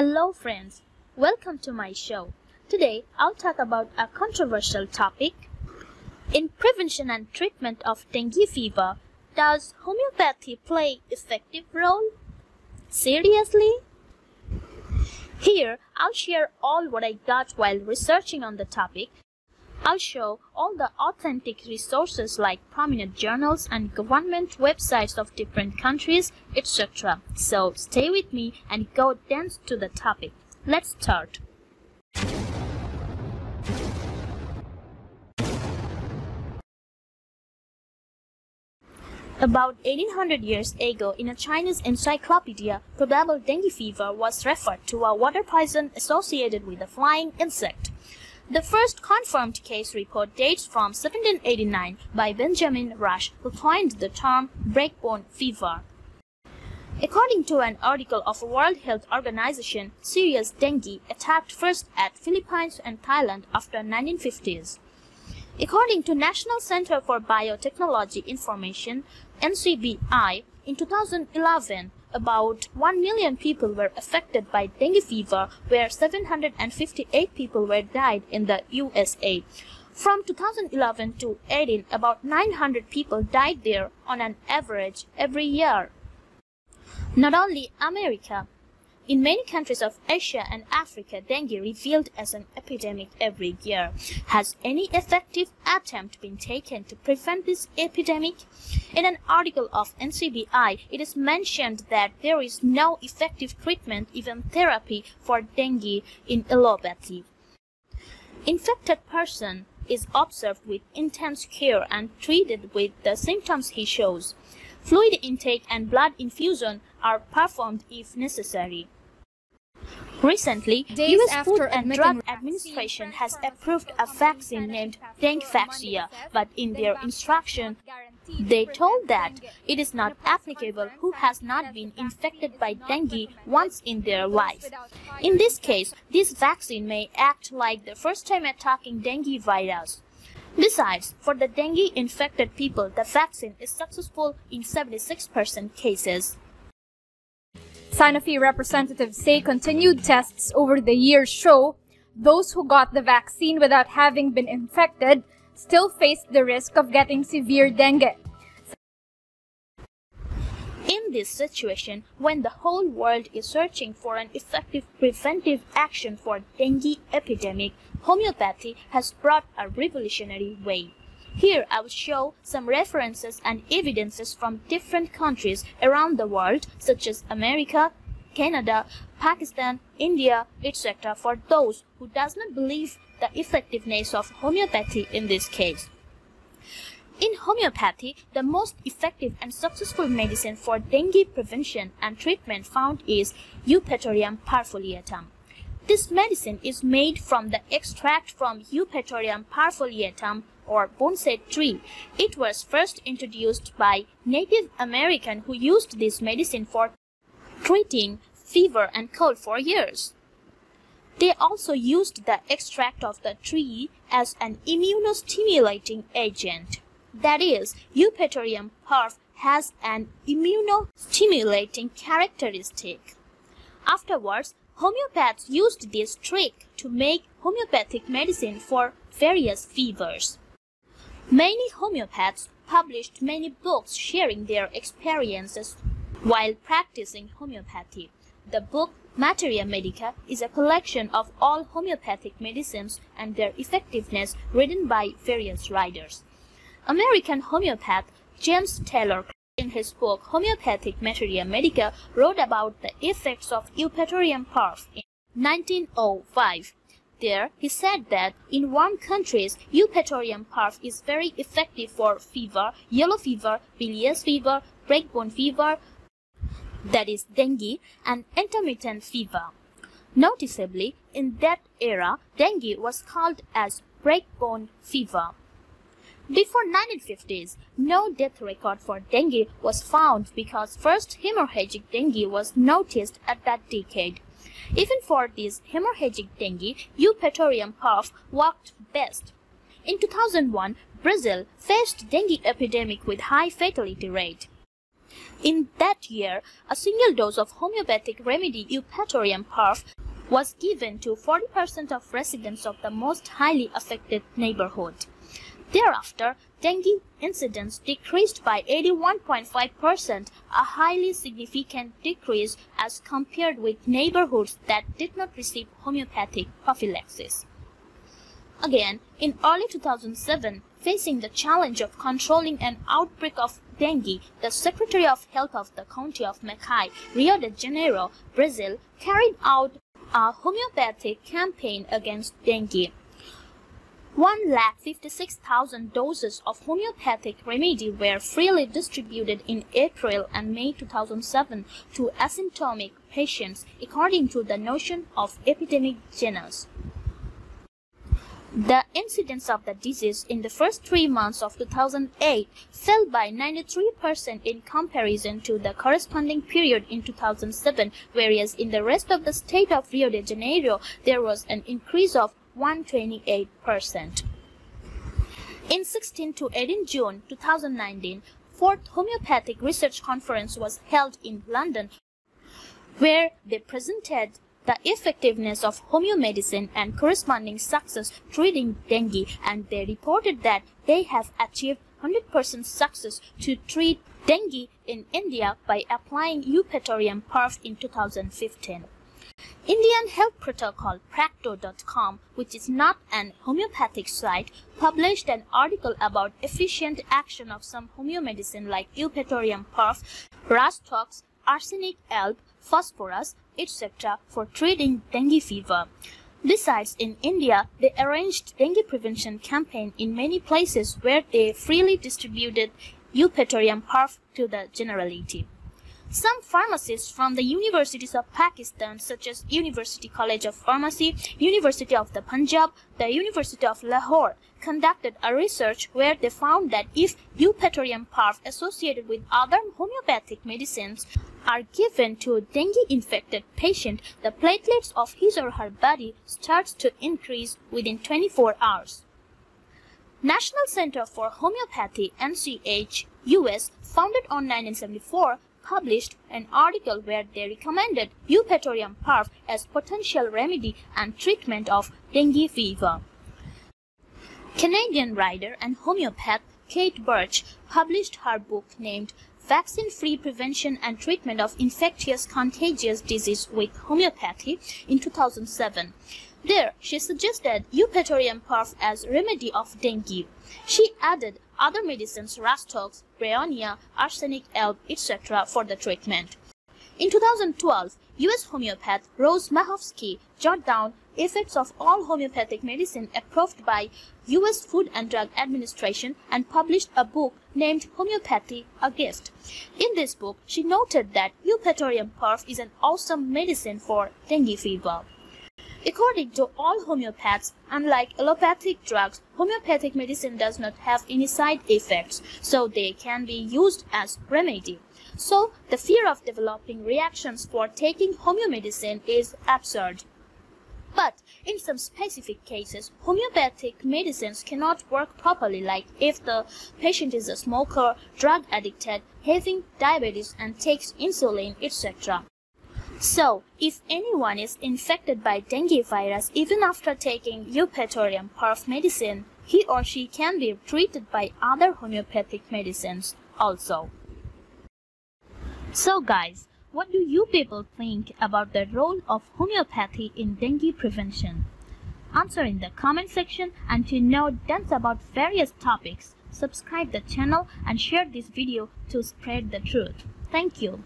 Hello friends, welcome to my show. Today I'll talk about a controversial topic. In prevention and treatment of dengue fever, does homeopathy play effective role? Seriously? Here I'll share all what I got while researching on the topic. I'll show all the authentic resources like prominent journals and government websites of different countries, etc. So stay with me and go dense to the topic. Let's start. About 1800 years ago, in a Chinese encyclopedia, probable dengue fever was referred to a water poison associated with a flying insect. The first confirmed case report dates from 1789 by Benjamin Rush, who coined the term breakbone fever. According to an article of World Health Organization, serious dengue attacked first at Philippines and Thailand after 1950s. According to National Center for Biotechnology Information, NCBI, in 2011, about 1 million people were affected by dengue fever, where 758 people were died in the USA. From 2011 to 2018, about 900 people died there on an average every year. Not only America. In many countries of Asia and Africa, dengue, revealed as an epidemic every year. Has any effective attempt been taken to prevent this epidemic? In an article of NCBI, it is mentioned that there is no effective treatment, even therapy, for dengue in allopathy. Infected person is observed with intense care and treated with the symptoms he shows. Fluid intake and blood infusion are performed if necessary. Recently, US Food and Drug Administration has approved a vaccine named Dengvaxia, but in their instruction, they told that it is not applicable who has not been infected by dengue once in their life. In this case, this vaccine may act like the first time attacking dengue virus. Besides, for the dengue-infected people, the vaccine is successful in 76% cases. Sanofi representatives say continued tests over the years show those who got the vaccine without having been infected still faced the risk of getting severe dengue. In this situation, when the whole world is searching for an effective preventive action for dengue epidemic, homeopathy has brought a revolutionary way. Here I will show some references and evidences from different countries around the world, such as America, Canada, Pakistan, India, etc., for those who does not believe the effectiveness of homeopathy in this case. In homeopathy, the most effective and successful medicine for dengue prevention and treatment found is Eupatorium perfoliatum. This medicine is made from the extract from Eupatorium perfoliatum, or boneset tree. It was first introduced by Native Americans who used this medicine for treating fever and cold for years. They also used the extract of the tree as an immunostimulating agent. That is, Eupatorium perf has an immunostimulating characteristic. Afterwards, homeopaths used this trick to make homeopathic medicine for various fevers. Many homeopaths published many books sharing their experiences while practicing homeopathy. The book Materia Medica is a collection of all homeopathic medicines and their effectiveness, written by various writers. American homeopath James Taylor, in his book Homeopathic Materia Medica, wrote about the effects of Eupatorium perf in 1905. There, he said that in warm countries, Eupatorium perf is very effective for fever, yellow fever, bilious fever, breakbone fever, that is dengue, and intermittent fever. Noticeably, in that era, dengue was called as breakbone fever. Before 1950s, no death record for dengue was found because first hemorrhagic dengue was noticed at that decade. Even for this hemorrhagic dengue, Eupatorium perf worked best. In 2001, Brazil faced dengue epidemic with high fatality rate. In that year, a single dose of homeopathic remedy Eupatorium perf was given to 40% of residents of the most highly affected neighborhood. Thereafter, dengue incidence decreased by 81.5%, a highly significant decrease as compared with neighborhoods that did not receive homeopathic prophylaxis. Again, in early 2007, facing the challenge of controlling an outbreak of dengue, the Secretary of Health of the county of Macaé, Rio de Janeiro, Brazil, carried out a homeopathic campaign against dengue. 156,000 doses of homeopathic remedy were freely distributed in April and May 2007 to asymptomatic patients, according to the notion of epidemic genus. The incidence of the disease in the first 3 months of 2008 fell by 93% in comparison to the corresponding period in 2007, whereas in the rest of the state of Rio de Janeiro, there was an increase of 128%. In 16 to 18 June 2019, fourth Homeopathic Research Conference was held in London, where they presented the effectiveness of homeomedicine and corresponding success treating dengue, and they reported that they have achieved 100% success to treat dengue in India by applying Eupatorium perf in 2015. Indian health protocol Practo.com, which is not an homeopathic site, published an article about efficient action of some homeomedicine like Eupatorium perf, Rastox, Arsenic Alb, Phosphorus, etc. for treating dengue fever. Besides, in India, they arranged dengue prevention campaign in many places where they freely distributed Eupatorium perf to the generality. Some pharmacists from the universities of Pakistan, such as University College of Pharmacy, University of the Punjab, the University of Lahore, conducted a research where they found that if Eupatorium perf associated with other homeopathic medicines are given to a dengue-infected patient, the platelets of his or her body starts to increase within 24 hours. National Center for Homeopathy, NCH, US, founded on 1974, published an article where they recommended Eupatorium perf as potential remedy and treatment of dengue fever. Canadian writer and homeopath Kate Birch published her book named Vaccine-Free Prevention and Treatment of Infectious Contagious Disease with Homeopathy in 2007. There, she suggested Eupatorium perf as remedy of dengue. She added other medicines Rastox, Bryonia, Arsenic Alb, etc. for the treatment. In 2012, US homeopath Rose Mahovsky jotted down effects of all homeopathic medicine approved by US Food and Drug Administration and published a book named Homeopathy, a Gift. In this book, she noted that Eupatorium perf is an awesome medicine for dengue fever. According to all homeopaths, unlike allopathic drugs, homeopathic medicine does not have any side effects, so they can be used as remedy. So, the fear of developing reactions for taking homeomedicine is absurd. But, in some specific cases, homeopathic medicines cannot work properly, like if the patient is a smoker, drug addicted, having diabetes and takes insulin, etc. So, if anyone is infected by dengue virus even after taking Eupatorium perf medicine, he or she can be treated by other homeopathic medicines also. So guys, what do you people think about the role of homeopathy in dengue prevention? Answer in the comment section, and to know dance about various topics, subscribe the channel and share this video to spread the truth. Thank you.